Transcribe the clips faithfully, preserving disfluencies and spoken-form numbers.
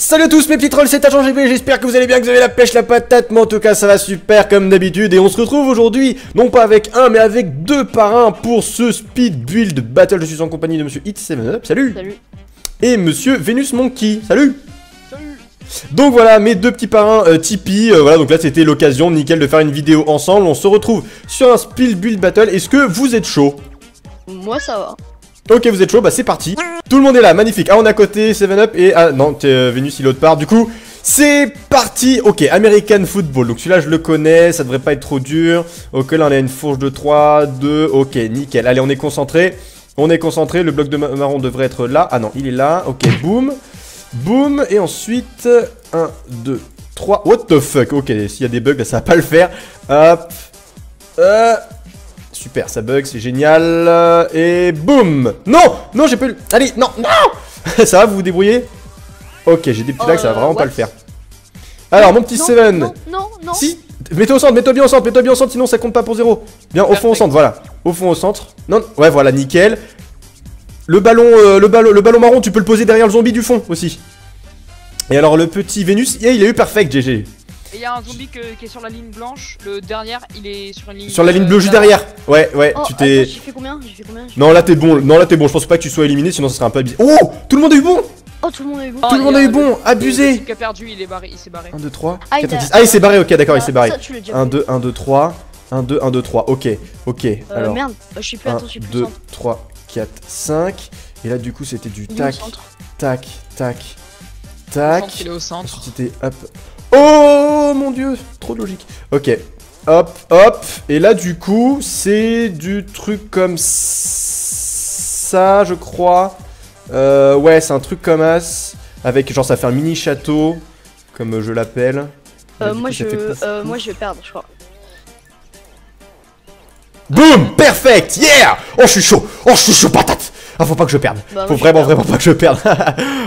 Salut à tous mes petits trolls, c'est AgentGB, j'espère que vous allez bien, que vous avez la pêche, la patate, mais en tout cas ça va super comme d'habitude et on se retrouve aujourd'hui, non pas avec un mais avec deux parrains pour ce Speed Build Battle. Je suis en compagnie de monsieur Hit Seven, salut. Salut. Et monsieur Venus Monkey, salut. Salut. Donc voilà mes deux petits parrains euh, Tipeee, euh, voilà donc là c'était l'occasion nickel de faire une vidéo ensemble, on se retrouve sur un Speed Build Battle, est-ce que vous êtes chaud? Moi ça va. Ok, vous êtes chaud, bah c'est parti. Tout le monde est là, magnifique. Ah, on est à côté, seven up et... Ah non, t'es euh, Vénus, il est l'autre part. Du coup, c'est parti. Ok, American Football. Donc celui-là, je le connais, ça devrait pas être trop dur. Ok, là, on a une fourche de trois, deux. Ok, nickel. Allez, on est concentré. On est concentré. Le bloc de marron devrait être là. Ah non, il est là. Ok, boum. Boum. Et ensuite, un, deux, trois. What the fuck? Ok, s'il y a des bugs, là, ça va pas le faire. Hop. Euh... Super, ça bug, c'est génial. Et boum. Non, non, j'ai pas eu... Allez, non, non. Ça va, vous vous débrouillez? Ok, j'ai des petits lags, euh, ça va vraiment what? Pas le faire. Alors, non, mon petit non, Seven. Non, non, non. Si, mets-toi au centre, mets-toi bien au centre, mets-toi bien au centre, sinon ça compte pas pour zéro. Bien, au fond, au centre, voilà. Au fond, au centre. Non, ouais, voilà, nickel. Le ballon, euh, le ballon, le ballon marron, tu peux le poser derrière le zombie du fond aussi. Et alors, le petit Vénus, yeah, il a eu perfect, G G. Et il y a un zombie que, qui est sur la ligne blanche, le dernier il est sur une ligne... Sur la ligne bleue euh, juste derrière. Ouais, ouais, oh, tu t'es... J'ai fait combien, j'ai fait combien j'ai... Non là t'es bon, non là t'es bon, je pense pas que tu sois éliminé sinon ça serait un peu abusé. Oh, tout le monde a eu bon. Oh, tout le monde a eu bon. Tout le monde a eu bon, abusé. Le type qui a perdu, il est barré, il s'est barré. un, deux, trois, quatre, dix... Ah, il s'est barré, ok, d'accord, il s'est barré. un, deux, un, deux, trois, un, deux, un, deux, trois, ok, ok, alors... merde, je suis plus, attends, je suis plus un, deux, trois, quatre, cinq... Et là du coup c'était du tac, tac, tac, tac... C'était hop... Oh mon dieu, trop de logique. Ok, hop, hop. Et là du coup, c'est du truc comme ça, je crois. euh, Ouais, c'est un truc comme as. Avec genre ça fait un mini château, comme je l'appelle. euh, moi, je... euh, moi je vais perdre, je crois. Boum, perfect, yeah. Oh je suis chaud, oh je suis chaud patate. Ah, faut pas que je perde. Bah, faut vraiment, vraiment pas que je perde.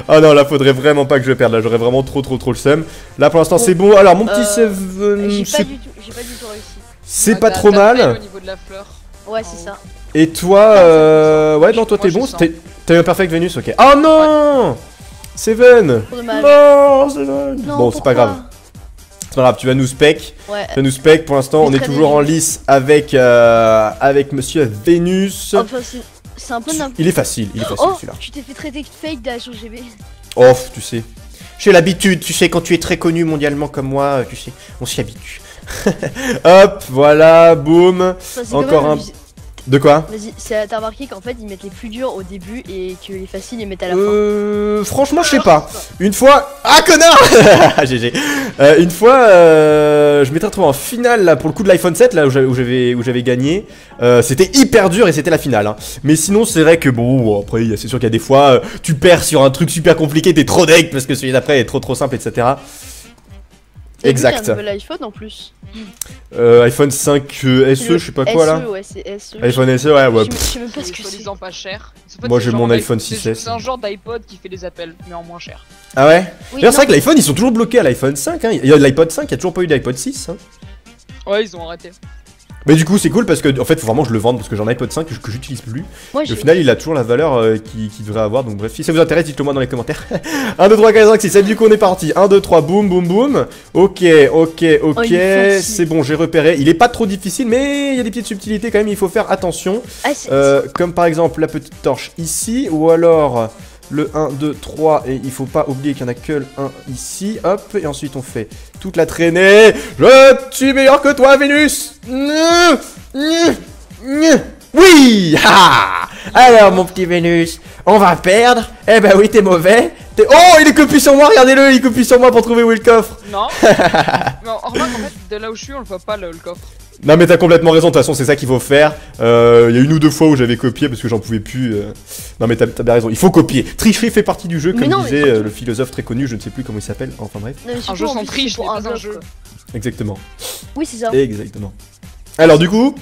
Ah non, là, faudrait vraiment pas que je perde. Là, j'aurais vraiment trop, trop, trop le seum. Là, pour l'instant, c'est bon. Alors, mon petit Seven. J'ai pas du tout réussi. C'est pas trop mal. Ouais, c'est ça. Et toi, ouais, non, toi, t'es bon. T'as eu un perfect Vénus, ok. Oh non, Seven. Non, Seven. Bon, c'est pas grave. C'est pas grave, tu vas nous spec. Ouais. Tu vas nous spec. Pour l'instant, on est toujours en lice avec avec monsieur Vénus. C'est un peu n'importe. Il est facile, il est facile oh, celui-là. Tu t'es fait traiter fake d'AgentGB. Oh, tu sais. J'ai l'habitude, tu sais, quand tu es très connu mondialement comme moi, tu sais, on s'y habitue. Hop, voilà, boum. Encore un. De quoi? Vas-y, t'as remarqué qu'en fait ils mettent les plus durs au début et que les faciles ils mettent à la euh, fin. Franchement je sais pas. Une fois... Ah connard. G G. euh, Une fois euh, je m'étais retrouvé en finale là pour le coup de l'iPhone sept là où j'avais où j'avais gagné. euh, C'était hyper dur et c'était la finale hein. Mais sinon c'est vrai que bon après c'est sûr qu'il y a des fois euh, tu perds sur un truc super compliqué, t'es trop deck parce que celui d'après est trop trop simple etc. Exact. Un nouvel iPhone en plus. Euh, iPhone cinq S E, je sais pas quoi là. S E, ouais, c'est S E. iPhone S E, ouais, ouais. Je sais même pas ce que c'est. Pas cher. Moi j'ai mon iPhone six S. C'est un genre d'iPod qui fait les appels, mais en moins cher. Ah ouais? C'est vrai que l'iPhone, ils sont toujours bloqués à l'iPhone cinq. Hein. Il y a l'iPod cinq, il y a toujours pas eu d'iPod six. Hein. Ouais, ils ont arrêté. Mais du coup, c'est cool parce que en fait, faut vraiment que je le vende parce que j'en ai un iPod cinq que j'utilise plus. Moi, et au final, il a toujours la valeur euh, qu'il qui devrait avoir. Donc, bref, si ça vous intéresse, dites-le moi dans les commentaires. un, deux, trois, quatre, cinq, six. Du coup, on est parti. un, deux, trois, boum, boum, boum. Ok, ok, ok. Oh, c'est bon, j'ai repéré. Il est pas trop difficile, mais il y a des petites subtilités quand même. Il faut faire attention. Ah, euh, comme par exemple la petite torche ici ou alors. Le un, deux, trois, et il faut pas oublier qu'il y en a que le un ici, hop, et ensuite on fait toute la traînée. Je suis meilleur que toi, Vénus. Oui. Alors, mon petit Vénus, on va perdre. Eh ben oui, t'es mauvais. T'es... Oh, il est copie sur moi, regardez-le, il est copie sur moi pour trouver où est le coffre. Non, non en remarque, en fait, de là où je suis, on le voit pas, le, le coffre. Non mais t'as complètement raison, de toute façon c'est ça qu'il faut faire. Il euh, y a une ou deux fois où j'avais copié parce que j'en pouvais plus. euh... Non mais t'as bien raison, il faut copier. Tricher fait partie du jeu comme non, disait mais... euh, le philosophe très connu, je ne sais plus comment il s'appelle, enfin bref. Non, un jeu sans triche, c'est pas un jeu. Exactement. Oui c'est ça. Exactement. Alors du coup,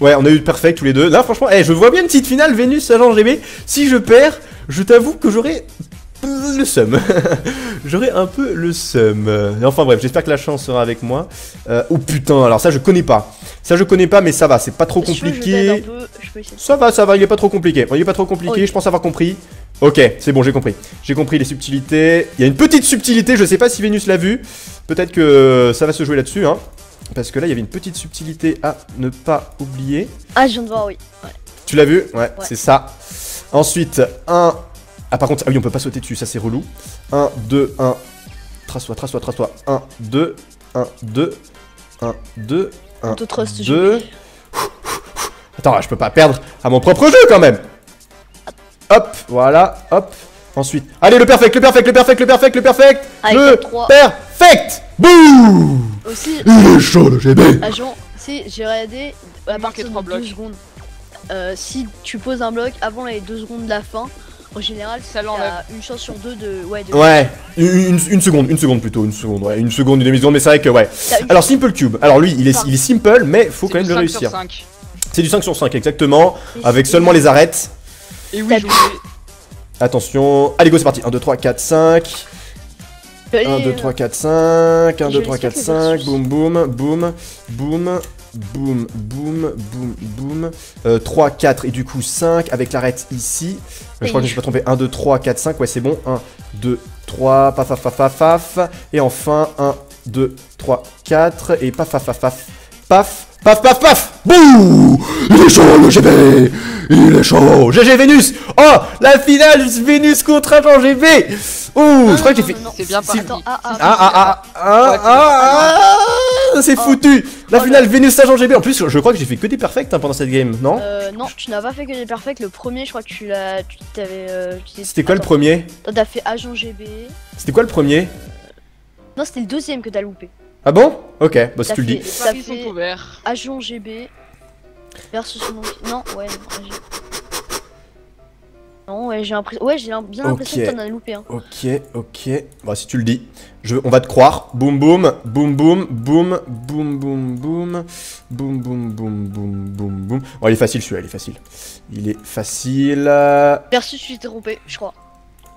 ouais on a eu perfect tous les deux. Là franchement, hey, je vois bien une petite finale Vénus AgentGB. Si je perds, je t'avoue que j'aurais... le seum. J'aurais un peu le seum. Enfin bref, j'espère que la chance sera avec moi. Euh, oh putain, alors ça je connais pas. Ça je connais pas, mais ça va, c'est pas trop compliqué. Je peux, je peux ça va, ça va, il est pas trop compliqué. Il est pas trop compliqué, oh, je pense avoir compris. Ok, c'est bon, j'ai compris. J'ai compris les subtilités. Il y a une petite subtilité, je sais pas si Vénus l'a vu. Peut-être que ça va se jouer là-dessus, hein. Parce que là, il y avait une petite subtilité à ne pas oublier. Ah, je viens de voir, oui. Ouais. Tu l'as vu? Ouais, ouais. C'est ça. Ensuite, un... Ah, par contre, ah oui, on peut pas sauter dessus, ça c'est relou. un, deux, un... Trace-toi, trace-toi, trace-toi. un, deux, un, deux, un, deux, un, deux... Attends, je peux pas perdre à mon propre jeu, quand même. Hop, voilà, hop. Ensuite, allez, le perfect, le perfect, le perfect, le perfect, le perfect. Avec le perfect. Boum. Aussi, il est chaud le G B. Agent, si j'ai regardé à partir de deux secondes, euh, si tu poses un bloc avant les deux secondes de la fin, en général, ça l'enlève. Une chance sur deux de... Ouais, de... ouais. Une, une seconde, une seconde plutôt, une seconde, ouais. Une seconde, une demi-seconde, mais c'est vrai que, ouais. Alors, Simple Cube, alors lui, il est, il est simple, mais faut quand même le réussir. C'est du cinq sur cinq, exactement, avec seulement les arêtes. Et oui, je voulais... Attention, allez go, c'est parti, un, deux, trois, quatre, cinq... un, deux, trois, quatre, cinq, un, deux, trois, quatre, cinq, boum, boum, boum, boum, boum, boum, boum, boum, euh, trois, quatre, et du coup cinq, avec l'arête ici, euh, je crois que je ne me suis pas trompé, un, deux, trois, quatre, cinq, ouais c'est bon, un, deux, trois, paf, paf, paf, paf, et enfin, un, deux, trois, quatre, et paf, paf, paf, paf, paf, paf, paf, paf, bouh, il est chaud le G B, il est chaud, G G Vénus, oh, la finale Vénus contre Agent G B. Ouh, je crois que j'ai fait... C'est bien parti. Ah, ah, ah, ah, ah, c'est foutu. La finale Vénus Agent G B, en plus je crois que j'ai fait que des perfects pendant cette game, non? Euh, non, tu n'as pas fait que des perfects, le premier je crois que tu l'as... C'était quoi le premier? T'as fait Agent G B... C'était quoi le premier? Non, c'était le deuxième que t'as loupé. Ah bon? Ok, bah si tu le dis. Ça fait Agent G B versus Monkey. Non, ouais, non, ouais, j'ai l'impression. Ouais, j'ai bien l'impression okay. que t'en as loupé. Hein. Ok, ok. Bah si tu le dis, je... on va te croire. Boum, boum, boum, boum, boum, boum, boum, boum, boum, boum, boum, boum, boum, boum. Oh, il est facile celui-là, il est facile. Il est facile. Euh... Versus, tu t'es trompé, je crois.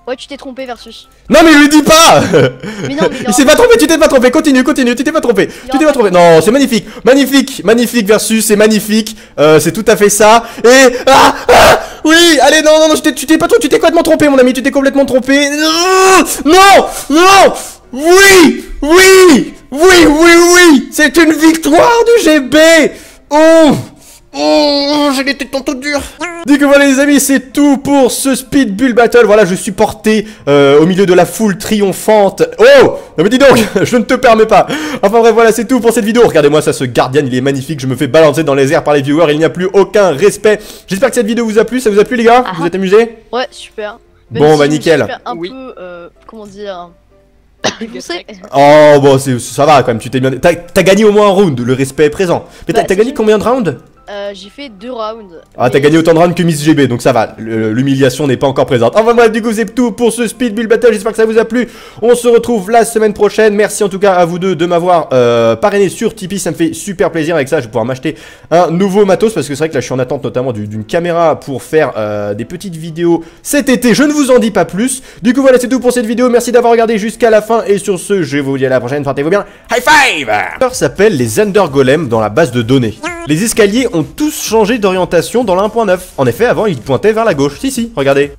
Ouais, tu t'es trompé, Versus. Non, mais lui dis pas. Mais non, mais il s'est pas trompé, tu t'es pas trompé, continue, continue, tu t'es pas trompé, tu t'es pas trompé. Non, c'est magnifique, magnifique, magnifique, Versus, c'est magnifique, euh, c'est tout à fait ça. Et... Ah, ah, oui, allez, non, non, non, tu t'es pas trompé, tu t'es complètement trompé, mon ami, tu t'es complètement trompé. Non, non, oui, oui, oui, oui, oui, c'est une victoire du G B. Oh, oh, j'ai les tétons tout durs. Donc voilà les amis, c'est tout pour ce Speed Bull Battle. Voilà, je suis porté euh, au milieu de la foule triomphante. Oh, non mais dis donc, je ne te permets pas. Enfin bref, voilà, c'est tout pour cette vidéo. Regardez-moi ça, ce Guardian, il est magnifique. Je me fais balancer dans les airs par les viewers. Il n'y a plus aucun respect. J'espère que cette vidéo vous a plu. Ça vous a plu les gars? Vous êtes amusés? Ouais, super. Même bon, si bah nickel. Un oui. peu, euh, comment dire... Oh bon, ça va quand même, tu t'es bien... T'as gagné au moins un round, le respect est présent. Mais bah, t'as gagné combien de rounds? Euh, j'ai fait deux rounds. Ah, t'as gagné autant de rounds que Miss G B, donc ça va, l'humiliation n'est pas encore présente. Enfin bref, du coup c'est tout pour ce Speed Build Battle, j'espère que ça vous a plu. On se retrouve la semaine prochaine, merci en tout cas à vous deux de m'avoir euh, parrainé sur Tipeee, ça me fait super plaisir, avec ça je vais pouvoir m'acheter un nouveau matos, parce que c'est vrai que là je suis en attente notamment d'une caméra pour faire euh, des petites vidéos cet été, je ne vous en dis pas plus. Du coup voilà, c'est tout pour cette vidéo, merci d'avoir regardé jusqu'à la fin, et sur ce, je vous dis à la prochaine, portez-vous bien, high five. Ça s'appelle les Ender Golems dans la base de données. Les escaliers ont tous changé d'orientation dans la un point neuf. En effet, avant, ils pointaient vers la gauche. Si, si, regardez.